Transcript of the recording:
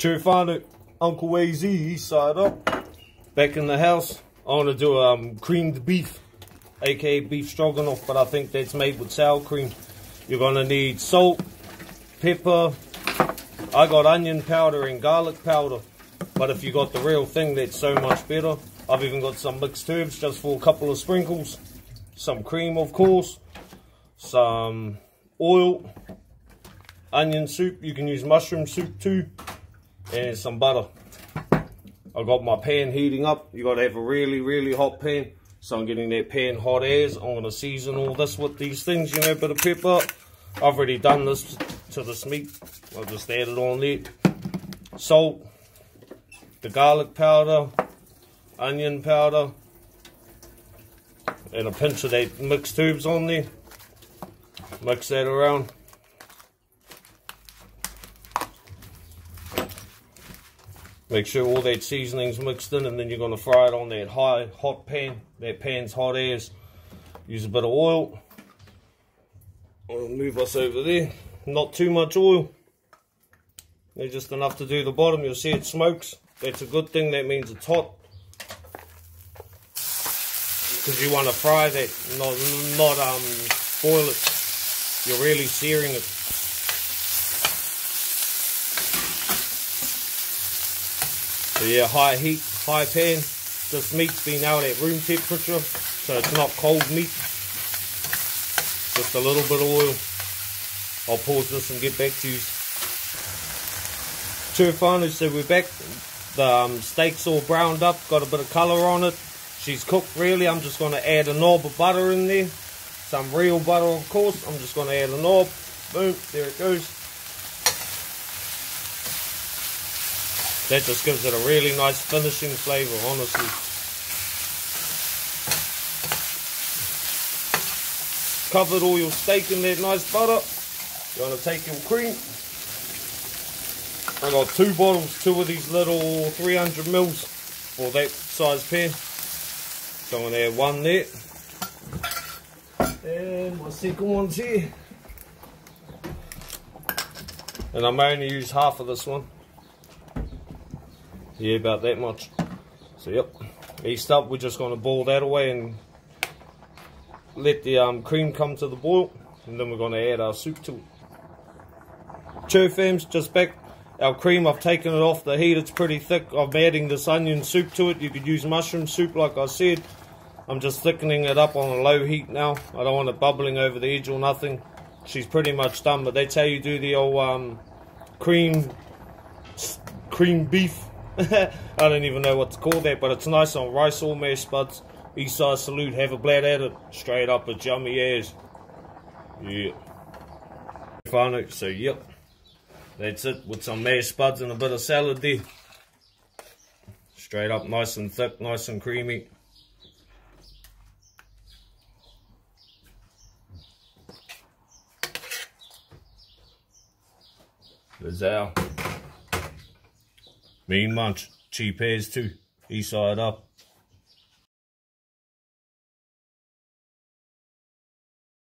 Terrific Uncle AZ, he's side up. Back in the house. I want to do creamed beef, aka beef stroganoff, but I think that's made with sour cream. You're going to need salt, pepper. I got onion powder and garlic powder, but if you got the real thing, that's so much better. I've even got some mixed herbs just for a couple of sprinkles. Some cream, of course. Some oil. Onion soup. You can use mushroom soup too. And some butter. I got my pan heating up. You got to have a really, really hot pan. So I'm getting that pan hot as. I'm going to season all this with these things, you know, bit of pepper. I've already done this to this meat. I'll just add it on there. Salt, the garlic powder, onion powder, and a pinch of that mixed herbs on there. Mix that around. Make sure all that seasoning's mixed in, and then you're going to fry it on that hot pan. That pan's hot as. Use a bit of oil. I'll move us over there. Not too much oil. They're just enough to do the bottom. You'll see it smokes. That's a good thing. That means it's hot. Because you want to fry that, not boil it. You're really searing it. So yeah, high heat, high pan. This meat's been out at room temperature, so it's not cold meat. Just a little bit of oil. I'll pause this and get back to you. Turfano, so we're back. The steak's all browned up, got a bit of colour on it. She's cooked really. I'm just going to add a knob of butter in there. Some real butter, of course. I'm just going to add a knob. Boom, there it goes. That just gives it a really nice finishing flavour, honestly. Covered all your steak in that nice butter. You're going to take your cream. I got two bottles, two of these little 300 mils for that size pan. So I'm going to add one there. And my second one's here. And I'm only use half of this one. Yeah, about that much. So yep. Next up, we're just going to boil that away and let the cream come to the boil. And then we're going to add our soup to it. Chew fams, just back. Our cream, I've taken it off the heat. It's pretty thick. I'm adding this onion soup to it. You could use mushroom soup like I said. I'm just thickening it up on a low heat now. I don't want it bubbling over the edge or nothing. She's pretty much done, but that's how you do the old cream beef. I don't even know what to call that, but it's nice on rice or mash spuds. Eastside salute, have a blast at it. Straight up, it's yummy as. Yeah. So, yep. That's it, with some mash spuds and a bit of salad there. Straight up, nice and thick, nice and creamy. Bizarre. Mean munch. Cheap as too. Eastside up.